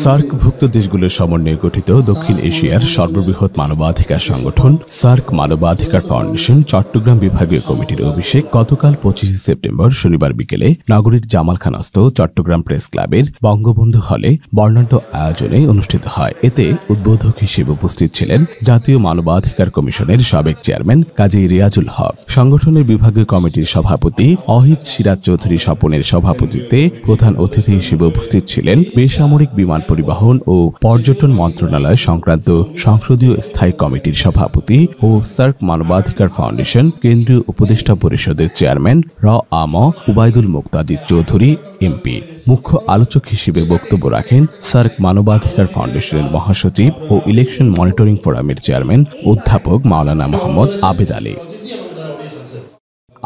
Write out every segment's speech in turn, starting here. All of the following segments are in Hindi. सार्कभुक्त देशगुलोर समन्वये गठित दक्षिण एशियार सर्वबृहत् मानवाधिकार संगठन सार्क मानवाधिकार फाउंडेशन चट्टग्राम विभागीय कमिटिर अभिषेक गतकाल 25 सेप्टेम्बर शनिवार बिकेले नगरेर जामालखानास्थ चट्टग्राम प्रेस क्लाबेर बंगबंधु हले बर्णाढ्य आयोजने अनुष्ठित हय। एते उद्बोधक हिसेबे उपस्थित छिलेन जातीय मानवाधिकार कमिशनेर साबेक चेयरमैन काजी रियाजुल हक, संगठनेर विभागीय कमिटिर सभापति আহিद सिराज चौधुरी স্বপনের सभापतित्वे प्रधान अतिथि हिसेबे उपस्थित छिलेन सामरिक विमान परिवहन और पर्यटन मंत्रणालय संक्रांत संसदीय स्थायी कमिटी सभापति और सार्क मानवाधिकार फाउंडेशन केंद्रीय उपदेष्टा परिषद chairman R.A.M Ubaidul Muktadir Chowdhury MP. मुख्य आलोचक हिसेबे बक्तव्य रखें सार्क मानवाधिकार फाउंडेशन महासचिव और इलेक्शन मनिटरिंग फोराम चेयरमैन अध्यापक मौलाना मोहम्मद आबिद आली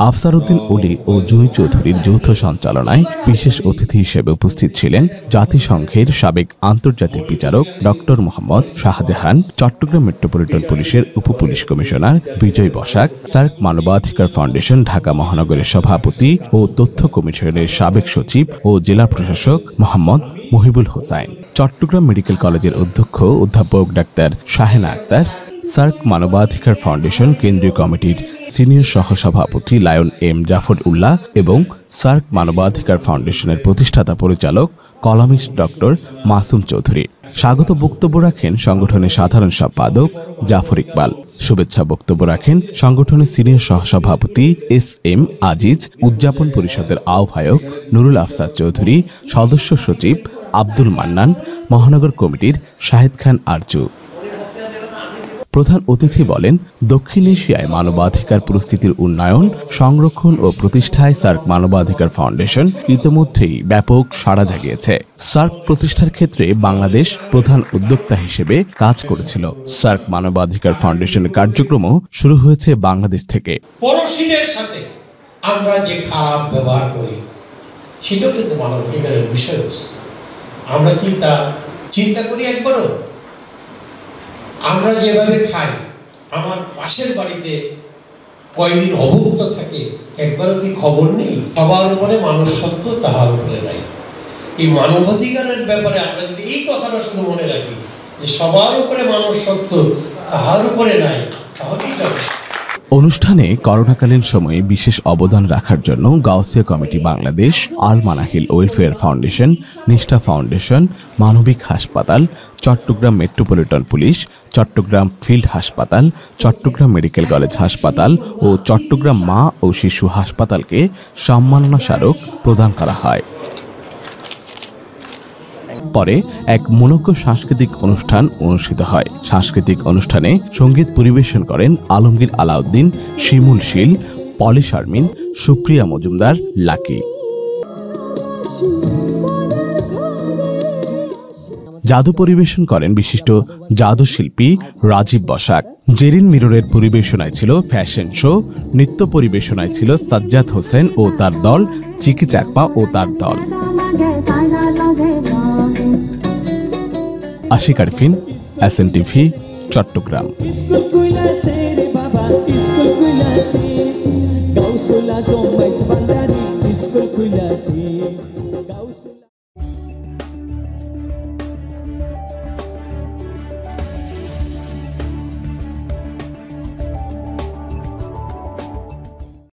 আফসার উদ্দিন ওলি ও জুই চৌধুরীর যৌথ সঞ্চালনায় বিশেষ অতিথি হিসেবে উপস্থিত ছিলেন জাতিসংঘের সাবেক আন্তর্জাতিক বিচারক ডক্টর মোহাম্মদ শাহজাহান, চট্টগ্রাম মেট্রোপলিটন পুলিশের উপপুলিশ কমিশনার বিজয় বসাক, সার্ক মানবাধিকার ফাউন্ডেশন ঢাকা মহানগরের সভাপতি ও তথ্য কমিশনের সাবেক সচিব ও জেলা প্রশাসক মোহাম্মদ মাহিবুল হোসেন, চট্টগ্রাম মেডিকেল কলেজের অধ্যক্ষ অধ্যাপক ডাক্তার শাহিন আখতার, सार्क मानवाधिकार फाउंडेशन केंद्रीय कमिटिर सिनियर सहसभापति लायन एम जाफर उल्ला एवं सार्क मानवाधिकार फाउंडेशनेर प्रतिष्ठाता परिचालक कलमिस्ट डॉक्टर मासूम चौधुरी। स्वागत बक्तव्य रखें संगठनेर साधारण सम्पादक जाफर इकबाल, शुभेच्छा बक्तव्य रखें संगठनेर सिनियर सहसभापति SM आजिज, उद्यापन परिषदेर आह्वायक नुरुल अफसार चौधुरी, सदस्य सचिव आब्दुल मान्नान, महानगर कमिटिर शाहिद खान आरजू। प्रधान अतिथि बोलें दक्षिण एशियाय मानवाधिकार परिस्थितिर उन्नयन संरक्षण और प्रतिष्ठाय सार्क मानवाधिकार फाउंडेशन इतिमध्येई व्यापक साड़ा जागिয়েছে। सार्क प्रतिष्ठार क्षेत्रे बांग्लादेश प्रधान उद्योक्ता हिसेबे काज करेছিল। सार्क मानवाधिकार फाउंडेशन कार्यक्रम शुरू হয়েছে বাংলাদেশ থেকে। পড়শিদের সাথে আমরা যে খারাপ ব্যবহার করি সেটা কিন্তু মানবাধিকারের বিষয়বস্তু। আমরা কি তা চিন্তা করি একবারও? আমরা যেভাবে খাই, আমার পাশের বাড়িতে কয়েকদিন অভুক্ত থাকে, একবারও কি খবর নেই? সবার উপরে মানুষ সত্য, তাহার উপরে নাই। এই মানবাধিকারের ব্যাপারে আমরা যদি এই কথাটা শুধু মনে রাখি যে সবার উপরে মানুষ সত্য, তাহার উপরে নাই, তাহলেই যথেষ্ট। অনুষ্ঠানে করোনাকালীন সময়ে বিশেষ অবদান রাখার জন্য Gausia committee Bangladesh, Al Manahil welfare foundation, Nishtha foundation, মানবিক হাসপাতাল, Chittagong metropolitan police, Chittagong field হাসপাতাল, চট্টগ্রাম মেডিকেল কলেজ হাসপাতাল ও চট্টগ্রাম মা ও শিশু হাসপাতালকে সম্মাননা স্মারক প্রদান করা হয়। পরে এক মনোজ্ঞ সাংস্কৃতিক অনুষ্ঠান অনুষ্ঠিত হয়। সাংস্কৃতিক অনুষ্ঠানে সঙ্গীত পরিবেশন করেন আলমগীর, আলাউদ্দিন শিমুল, শীল পলি, শারমিন, সুপ্রিয়া মজুমদার, লাকি। জাদু পরিবেশন করেন বিশিষ্ট জাদু শিল্পী রাজীব বসাক। জেরিন মিররের পরিবেশনায় ছিল ফ্যাশন শো, নৃত্য পরিবেশনায় ছিল সাজ্জাদ হোসেন ও তার দল, চিকি চাকপা ও তার দল। आशी कारफिन, SNTV, चट्टग्राम।